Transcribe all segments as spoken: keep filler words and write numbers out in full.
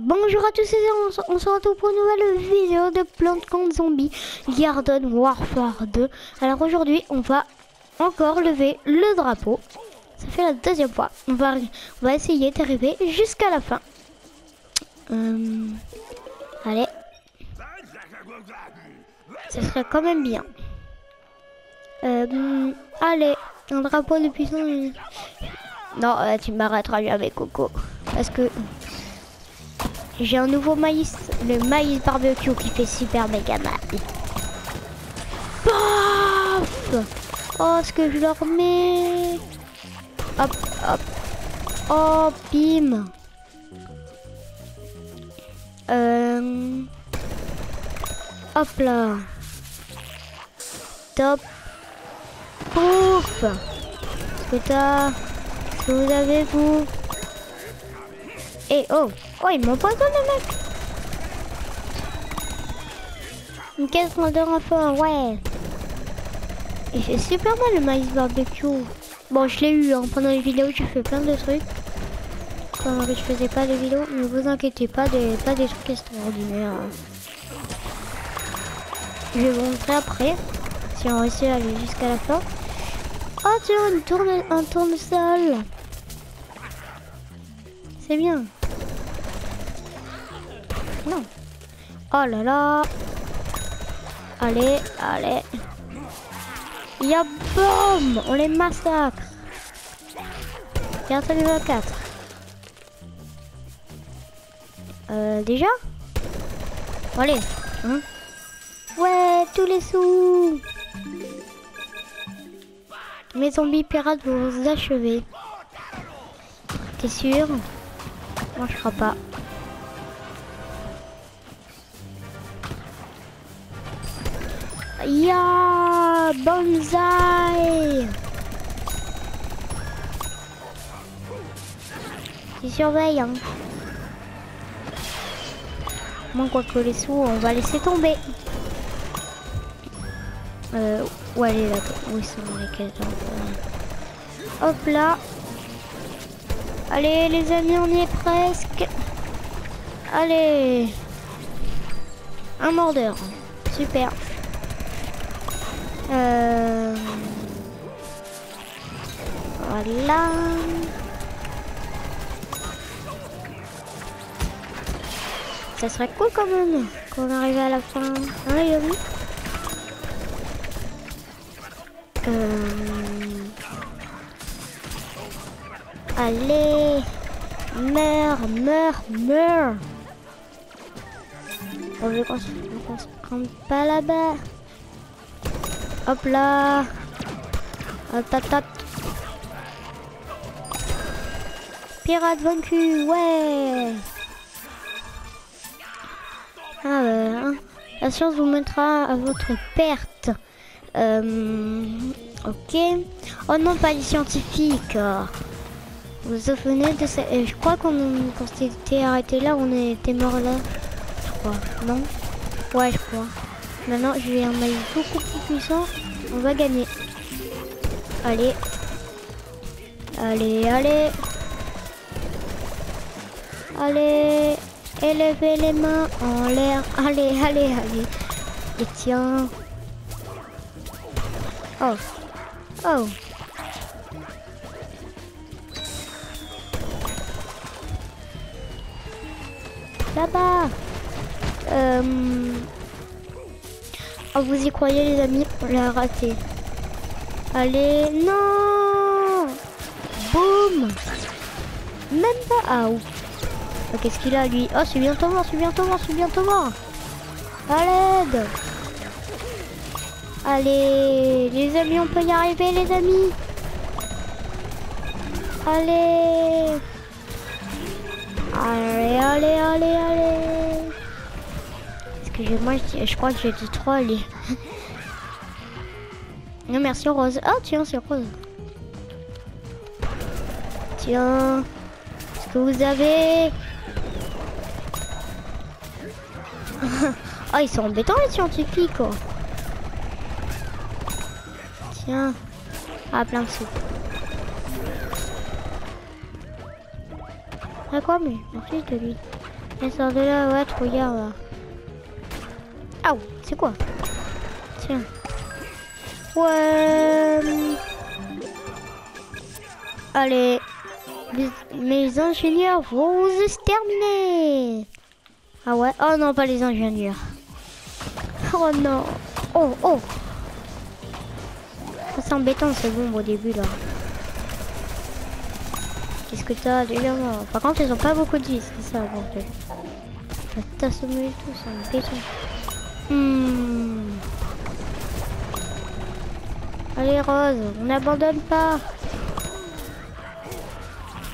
Bonjour à tous et on se retrouve pour une nouvelle vidéo de Plants contre Zombies Garden Warfare deux. Alors aujourd'hui on va encore lever le drapeau. Ça fait la deuxième fois. On va, on va essayer d'arriver jusqu'à la fin. Euh, allez. Ce serait quand même bien. Euh, allez, un drapeau de puissance. Non, euh, tu m'arrêteras jamais, Coco. Parce que j'ai un nouveau maïs, le maïs barbecue qui fait super méga mal. Paf! Oh, ce que je leur mets. Hop, hop. Oh, bim. Euh... Hop là. Top. Pouf! Est-ce que t'as... Est-ce que vous avez, vous? Et oh! Oh, ils m'empoisonnent, le mec. Une caisse de renfort, ouais. Et c'est super mal, le maïs barbecue. Bon, je l'ai eu, hein. Pendant les vidéos, j'ai fait plein de trucs. Quand je faisais pas de vidéos, ne vous inquiétez pas, des, pas des trucs extraordinaires. Je vais vous montrer après, si on réussit à aller jusqu'à la fin. Oh, tiens, une tourne, un tournesol. C'est bien. Non. Oh là là. Allez, allez. Y'a boum. On les massacre. Regarde, vingt-quatre. Euh, déjà bon, allez. Hein, ouais, tous les sous. Mes zombies pirates vont vous achever. T'es sûr? Moi, je crois pas. Ya yeah, bonsaï. Tu surveilles, hein. Moi, quoi que les sous, on va laisser tomber. Euh, où elle est là? Où sont les caisses? Hop là. Allez, les amis, on y est presque. Allez. Un mordeur. Super. Euh... Voilà. Ça serait cool quand même qu'on arrive à la fin. Hein, Yomi ? Euh... Allez, meurs, meurs, meurs. On veut qu'on se prenne pas là-bas. Hop là. Hop, hop, hop. Pirate vaincu, ouais. Ah, euh, la science vous mettra à votre perte. Euh, ok. Oh non, pas les scientifiques. Vous vous souvenez de ça? Je crois qu'on s'était arrêté là, on était mort là. Je crois, non? Ouais, je crois. Maintenant, j'ai un maillot beaucoup plus puissant. On va gagner. Allez. Allez, allez. Allez. Élevez les mains en l'air. Allez, allez, allez. Et tiens. Oh. Oh. Là-bas. Euh... Oh, vous y croyez, les amis, on l'a raté. Allez, non. Boum. Même pas. Ah, ouf. Oh, qu'est-ce qu'il a, lui? Oh, c'est bientôt mort, c'est bientôt mort, c'est bientôt mort. À l'aide. Allez, les amis, on peut y arriver, les amis. Allez. Allez, allez, allez, allez. Que je, moi, je, je crois que j'ai dit trois, allez. Non, merci Rose. Oh, tiens, c'est Rose. Tiens. Est-ce que vous avez... Oh, ils sont embêtants, les scientifiques, quoi. Tiens. Ah, plein de sous. À quoi, mais ensuite, lui. Elle sort de là, ouais, trouillard là. Ah ouais, c'est quoi? Tiens. Ouais. Allez. Mes ingénieurs vont vous exterminer. Ah ouais. Oh non, pas les ingénieurs. Oh non. Oh, oh. C'est embêtant ces bombes au début là. Qu'est-ce que t'as déjà? Par contre, ils ont pas beaucoup de vie, c'est ça, bordel. Je vais t'assommer tout, c'est embêtant. Hmm. Allez Rose, on n'abandonne pas.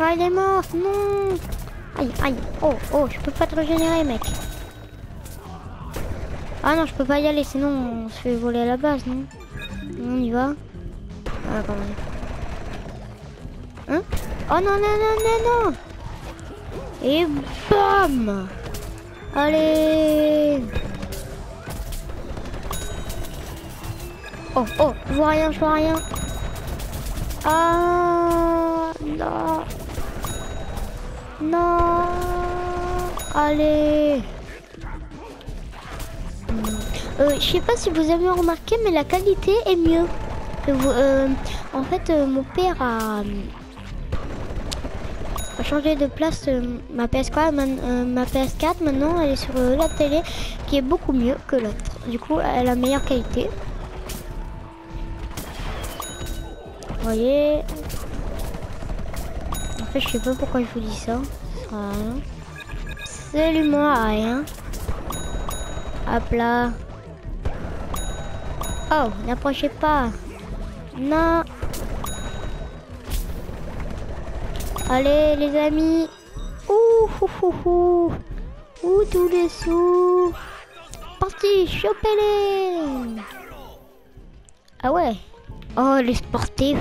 Ah, il est mort, non. Aïe, aïe, oh, oh, je peux pas te régénérer, mec. Ah non, je peux pas y aller, sinon on se fait voler à la base, non? On y va. Ah, pardon. Hein? Oh non, non, non, non, non. Et bam. Allez. Oh, oh, je vois rien, je vois rien. Ah, non. Non. Allez. Euh, je sais pas si vous avez remarqué, mais la qualité est mieux. Euh, en fait, euh, mon père a, a changé de place. Euh, ma, P S quatre, man, euh, ma P S quatre, maintenant, elle est sur euh, la télé, qui est beaucoup mieux que l'autre. Du coup, elle a meilleure qualité. Vous voyez. En fait, je sais pas pourquoi je vous dis ça. Voilà. Absolument rien. Hop là. Oh, n'approchez pas. Non. Allez, les amis. Ouh, ouh, ouh, ouh. Ouh, tous les sous. Parti, chopez-les. Ah ouais. Oh, les sportifs.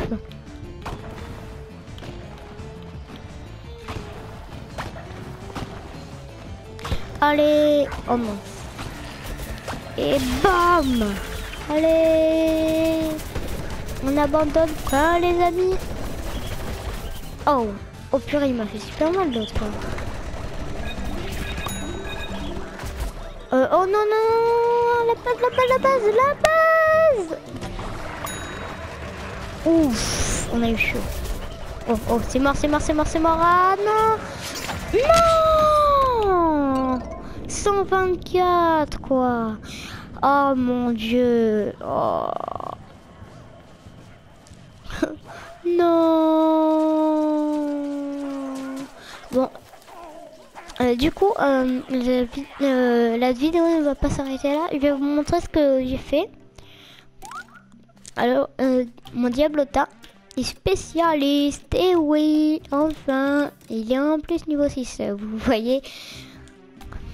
Allez. Oh non. Et bam. Allez, on abandonne pas les amis. Oh, oh purée, il m'a fait super mal l'autre. Euh, oh non, non, la base, la base, la base, la base. Ouf, on a eu chaud. Oh, oh, c'est mort, c'est mort, c'est mort, c'est mort. Ah non, non, cent vingt-quatre quoi. Oh mon dieu. Oh. Non. Bon. Euh, du coup, euh, la, euh, la vidéo ne va pas s'arrêter là. Je vais vous montrer ce que j'ai fait. Alors, euh, mon Diablota est spécialiste. Et oui, enfin, il est en plus niveau six. Vous voyez.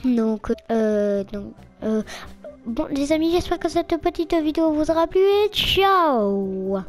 Donc, euh, donc, euh, bon les amis, j'espère que cette petite vidéo vous aura plu et ciao!